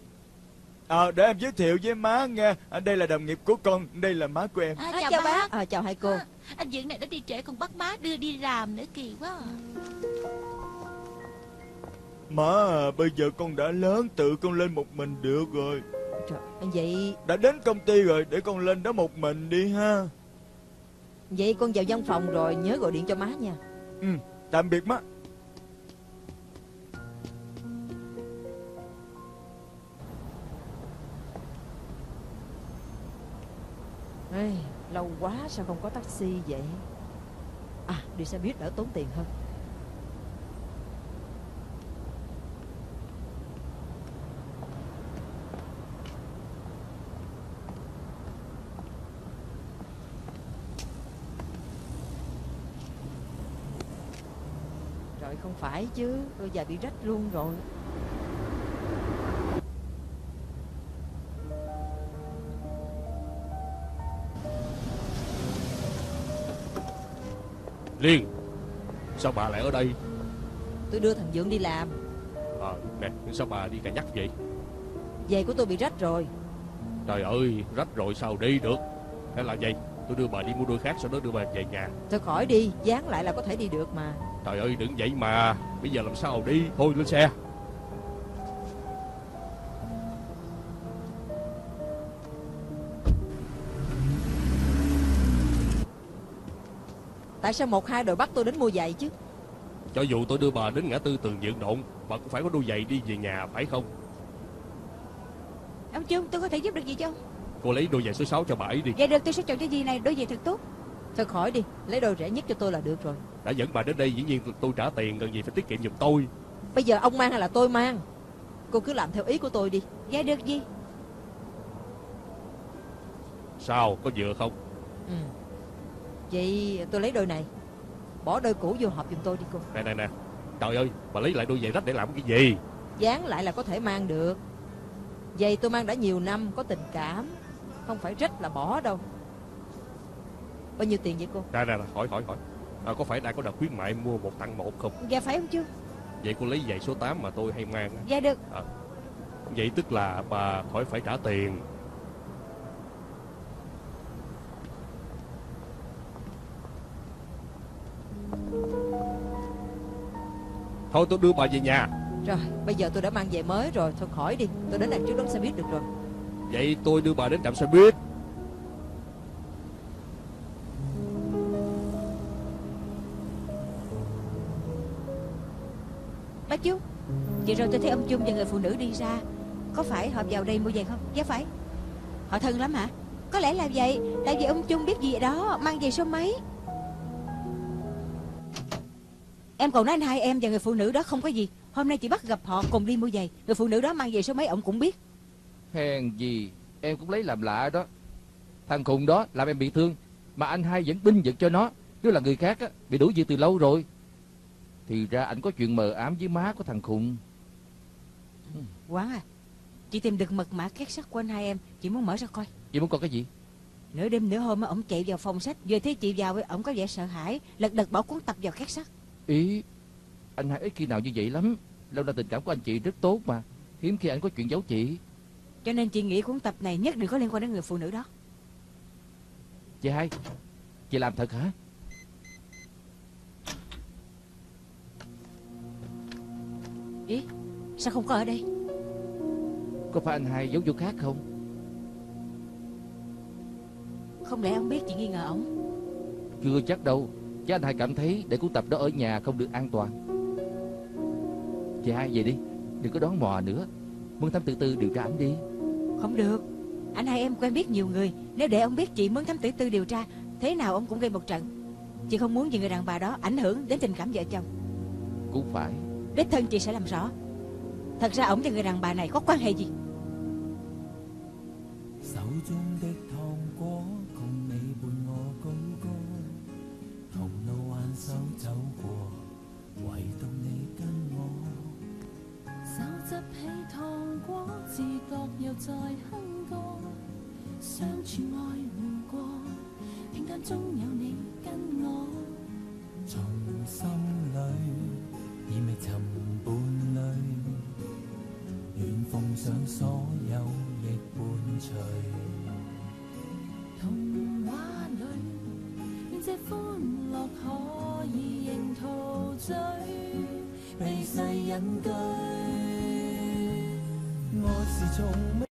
Để em giới thiệu với má nghe. Đây là đồng nghiệp của con, đây là má của em. Chào bác. Chào hai cô. Anh Vượng này đã đi trễ còn bắt má đưa đi làm nữa, kỳ quá. Má, bây giờ con đã lớn, tự con lên một mình được rồi. Trời, vậy đã đến công ty rồi, để con lên đó một mình đi ha. Vậy con vào văn phòng rồi nhớ gọi điện cho má nha. Tạm biệt má. Ê, lâu quá sao không có taxi vậy? Đi xe buýt đỡ tốn tiền hơn. Không phải chứ, đôi giày bị rách luôn rồi. Liên, sao bà lại ở đây? Tôi đưa thằng Vượng đi làm. Nè, sao bà đi cà nhắc vậy? Giày của tôi bị rách rồi. Trời ơi, rách rồi sao đi được? Hay là vậy, tôi đưa bà đi mua đôi khác, sau đó đưa bà về nhà. Thôi khỏi đi, dán lại là có thể đi được mà. Trời ơi, đừng vậy mà. Bây giờ làm sao đi? Thôi lên xe. Tại sao một hai đội bắt tôi đến mua giày chứ? Cho dù tôi đưa bà đến ngã tư Tường Vượng Độn, bà cũng phải có đôi giày đi về nhà phải không? Ông Chung, tôi có thể giúp được gì cho ông? Cô lấy đôi giày số 6 cho bà ấy đi. Vậy được, tôi sẽ chọn cái gì này, đôi giày thật tốt. Thôi khỏi đi, lấy đôi rẻ nhất cho tôi là được rồi. Đã dẫn bà đến đây dĩ nhiên tôi trả tiền, cần gì phải tiết kiệm giùm tôi. Bây giờ ông mang hay là tôi mang? Cô cứ làm theo ý của tôi đi. Vậy được gì? Sao, có vừa không? Ừ. Vậy tôi lấy đôi này. Bỏ đôi cũ vô hộp giùm tôi đi cô. Nè nè nè, trời ơi, bà lấy lại đôi giày rách để làm cái gì? Dán lại là có thể mang được. Giày tôi mang đã nhiều năm, có tình cảm. Không phải rách là bỏ đâu. Bao nhiêu tiền vậy cô? Nè nè nè, hỏi có phải đang có đợt khuyến mại mua 1 tặng 1 không? Dạ phải không chưa? Vậy cô lấy giày số 8 mà tôi hay mang. Dạ được. Vậy tức là bà khỏi phải trả tiền. Thôi tôi đưa bà về nhà. Rồi, bây giờ tôi đã mang giày mới rồi. Thôi khỏi đi, tôi đến đằng trước đón xe buýt được rồi. Vậy tôi đưa bà đến trạm xe buýt. Bác chú, vậy rồi tôi thấy ông Chung và người phụ nữ đi ra. Có phải họ vào đây mua giày không? Dạ phải. Họ thân lắm hả? Có lẽ là vậy. Tại vì ông Chung biết gì vậy đó, mang giày số mấy. Em còn nói anh hai em và người phụ nữ đó không có gì. Hôm nay chị bắt gặp họ cùng đi mua giày. Người phụ nữ đó mang giày số mấy ông cũng biết. Hèn gì em cũng lấy làm lạ đó. Thằng khùng đó làm em bị thương, mà anh hai vẫn binh vực cho nó. Nếu là người khác á, bị đuổi việc từ lâu rồi. Thì ra ảnh có chuyện mờ ám với má của thằng khùng. Quán à, chị tìm được mật mã két sắt của anh hai em. Chị muốn mở ra coi. Chị muốn coi cái gì? Nửa đêm nửa hôm ổng chạy vào phòng sách, vừa thấy chị vào ổng có vẻ sợ hãi, lật đật bỏ cuốn tập vào két sắt. Ý, anh hai ít khi nào như vậy lắm. Lâu nay tình cảm của anh chị rất tốt mà, hiếm khi anh có chuyện giấu chị. Cho nên chị nghĩ cuốn tập này nhất định có liên quan đến người phụ nữ đó. Chị hai, chị làm thật hả? Ý, sao không có ở đây? Có phải anh hai giấu vô khác không? Không lẽ ông biết chị nghi ngờ ông? Chưa chắc đâu. Chứ anh hai cảm thấy để cuốn tập đó ở nhà không được an toàn. Chị hai về đi, đừng có đoán mò nữa. Mướn thám tử Tư điều tra ảnh đi. Không được, anh hai em quen biết nhiều người. Nếu để ông biết chị mướn thám tử Tư điều tra, thế nào ông cũng gây một trận. Chị không muốn vì người đàn bà đó ảnh hưởng đến tình cảm vợ chồng. Cũng phải. Đích thân chị sẽ làm rõ. Thật ra ổng và người đàn bà này có quan hệ gì?